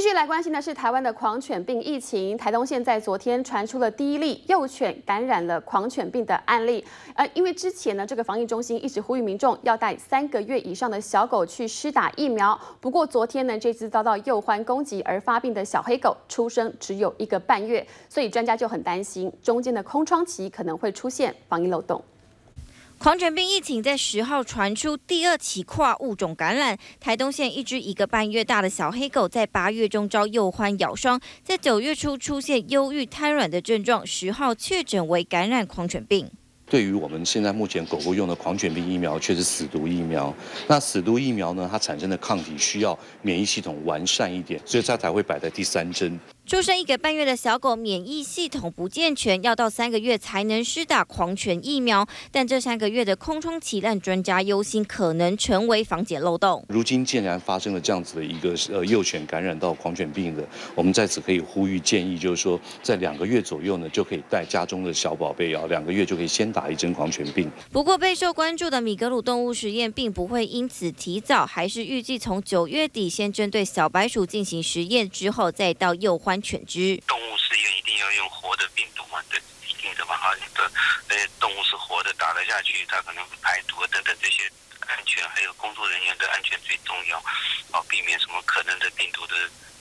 继续来关心的是台湾的狂犬病疫情。台东县在昨天传出了第一例幼犬感染了狂犬病的案例。因为之前呢，这个防疫中心一直呼吁民众要带3个月以上的小狗去施打疫苗。不过昨天呢，这只遭到鼬獾攻击而发病的小黑狗出生只有1个半月，所以专家就很担心中间的空窗期可能会出现防疫漏洞。 狂犬病疫情在10号传出第2起跨物种感染，台东县一只1个半月大的小黑狗在8月中遭鼬獾咬伤，在9月初出现忧郁瘫软的症状，10号确诊为感染狂犬病。 对于我们现在目前狗狗用的狂犬病疫苗，却是死毒疫苗。那死毒疫苗呢？它产生的抗体需要免疫系统完善一点，所以它才会摆在第3针。出生1个半月的小狗免疫系统不健全，要到3个月才能施打狂犬疫苗。但这3个月的空窗期让专家忧心，可能成为防检漏洞。如今竟然发生了这样子的一个幼犬感染到狂犬病的，我们在此可以呼吁建议，就是说在2个月左右呢，就可以带家中的小宝贝啊，2个月就可以先打。 打一针狂犬病。不过，备受关注的米格鲁动物实验并不会因此提早，还是预计从9月底先针对小白鼠进行实验，之后再到鼬獾犬只。动物实验一定要用活的病毒嘛？对，一定的嘛哈，动物是活的，打了下去，它可能排毒等等这些安全，还有工作人员的安全最重要，啊，避免什么可能的病毒的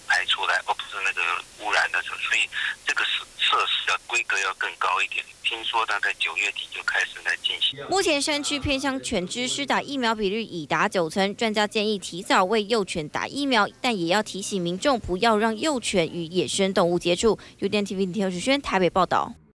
排出来，而不是那个污染的，所以这个是。 测试的规格要更高一点，听说大概9月底就开始来进行。目前山区偏乡犬只施打疫苗比率已达90%，专家建议提早为幼犬打疫苗，但也要提醒民众不要让幼犬与野生动物接触。UDN TV 林天宇、许轩台北报道。